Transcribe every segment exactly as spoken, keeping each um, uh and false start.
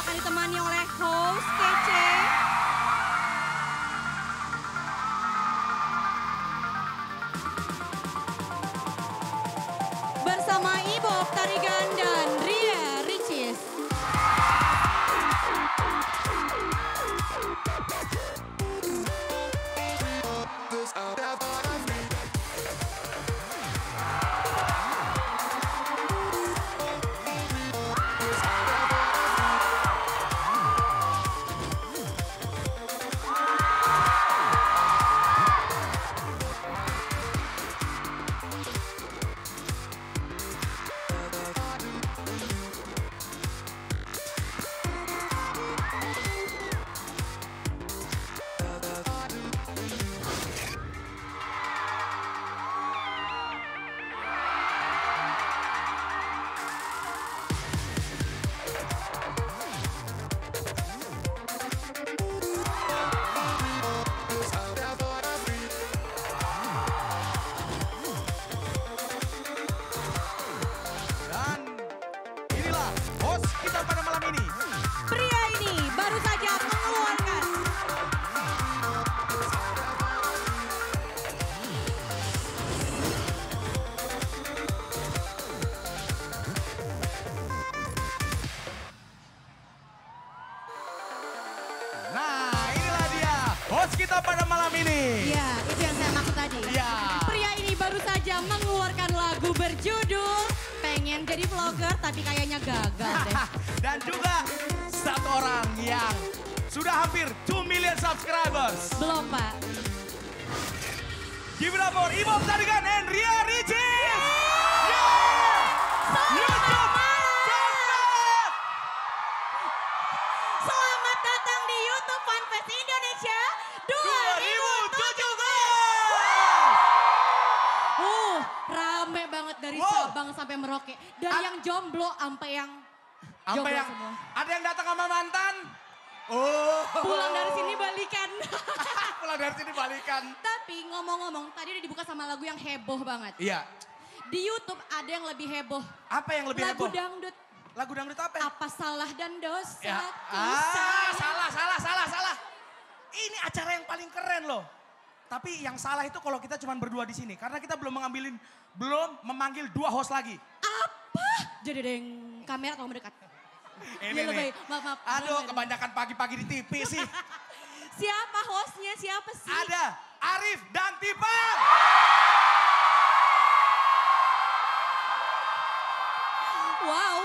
akan ditemani oleh host kece. Bersama iBob Tarigan dan Ria Ricis. Kita pada malam ini. Ya, itu yang saya maksud tadi. Ya. Pria ini baru saja mengeluarkan lagu berjudul Pengen Jadi Vlogger tapi kayaknya gagal deh. Dan juga satu orang yang sudah hampir dua miliar subscribers. Belum, Pak. Give it up for iBob Tarigan and Ria Ricis. YouTube FanFest. Selamat datang di YouTube FanFest Indonesia. dua ribu tujuh belas. Uh, rame banget dari wow. Sabang sampai Merauke. Dari A yang jomblo sampai yang sampai yang semua. Ada yang datang sama mantan. Oh. Pulang dari sini balikan. Pulang dari sini balikan. Tapi ngomong-ngomong, tadi udah dibuka sama lagu yang heboh banget. Iya. Di YouTube ada yang lebih heboh. Apa yang lebih lagu heboh? Lagu dangdut. Lagu dangdut apa? Ya? Apa salah dan dosa? Ya. Ah, salah, salah, salah, salah. Ini acara yang paling keren loh. Tapi yang salah itu kalau kita cuma berdua di sini karena kita belum mengambilin belum memanggil dua host lagi. Apa? Jadi ada yang kamera atau mendekat. Ini nih. Maaf, maaf. Aduh, kebanyakan pagi-pagi di T V sih. Siapa hostnya? Siapa sih? Ada Arief dan Tipang. Wow,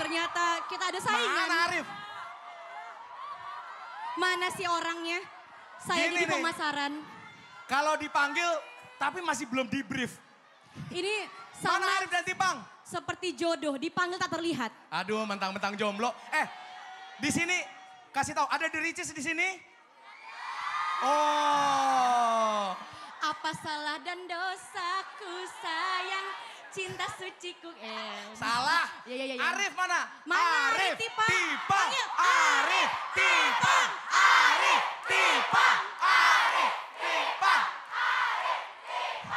ternyata kita ada saingan. Mana Arief? Mana sih orangnya? Saya di pemasaran. Kalau dipanggil tapi masih belum di brief. Ini sama. Mana Arief dan Tipang? Seperti jodoh, dipanggil tak terlihat. Aduh, mentang-mentang jomblo. Eh, di sini kasih tahu ada Ria Ricis di sini? Oh. Apa salah dan dosaku sayang, cinta suciku. Eh. Salah. Ya, ya, ya, ya. Arief mana? Mana Arief? Tipang. Tipang. Arief. Tipang. Arief. Tipang. Arief. Tipang. Arief. Tipang. Arief. Tipang.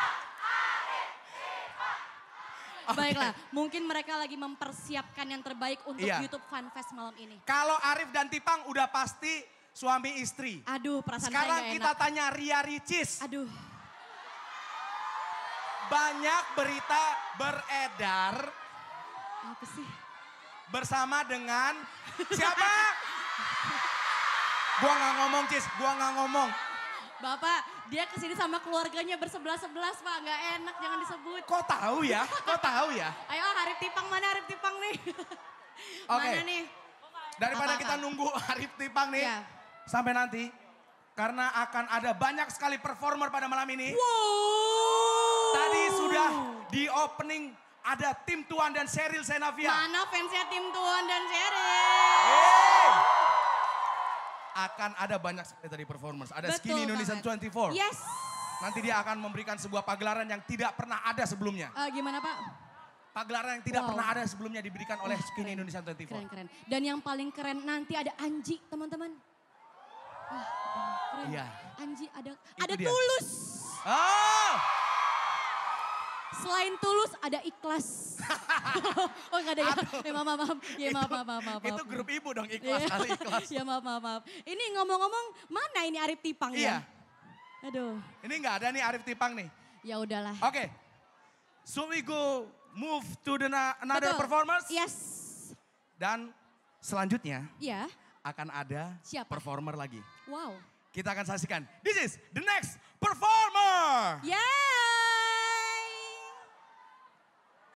Okay. Baiklah, mungkin mereka lagi mempersiapkan yang terbaik untuk iya. YouTube FanFest malam ini. Kalau Arief dan Tipang udah pasti suami istri. Aduh, perasaan saya enak. Sekarang kita tanya Ria Ricis. Aduh. Banyak berita beredar. Apa sih? Bersama dengan siapa? Gua gak ngomong, Cis. Gua gak ngomong. Bapak, dia kesini sama keluarganya bersebelas-sebelas, Pak. Gak enak, jangan disebut. Kok tahu ya? Kok tahu ya? Ayo, Arief Tipang mana? Arief Tipang nih. Okay. Mana nih? Daripada Apakah? kita nunggu Arief Tipang nih. Ya. Sampai nanti. Karena akan ada banyak sekali performer pada malam ini. Wow. Tadi sudah di opening ada Tim Tuan dan Sheryl Sheinafia. Mana fansnya Tim Tuan dan Sheryl? Hey. Akan ada banyak sekali tadi performance. Ada Betul Skinny Indonesia banget. dua puluh empat. Yes. Nanti dia akan memberikan sebuah pagelaran yang tidak pernah ada sebelumnya. Uh, gimana Pak? Pagelaran yang tidak wow. pernah ada sebelumnya diberikan oleh oh, Skinny keren. Indonesia dua puluh empat. Keren, keren. Dan yang paling keren nanti ada Anji, teman-teman. Wah, iya. Anji ada, ada Tulus. Oh. Selain tulus ada ikhlas. Oh enggak ada ya. Ya maaf maaf maaf. Ya maaf maaf maaf. maaf. Itu grup ibu dong ikhlas kali ikhlas. Ya maaf maaf maaf. Ini ngomong-ngomong mana ini Arief Tipang iya. ya? Aduh. Ini enggak ada nih Arief Tipang nih. Ya udahlah. Oke. Okay. So we go move to the another Betul. performance. Yes. Dan selanjutnya ya. akan ada Siapa? performer lagi. Wow. Kita akan saksikan. This is the next performer. Yes.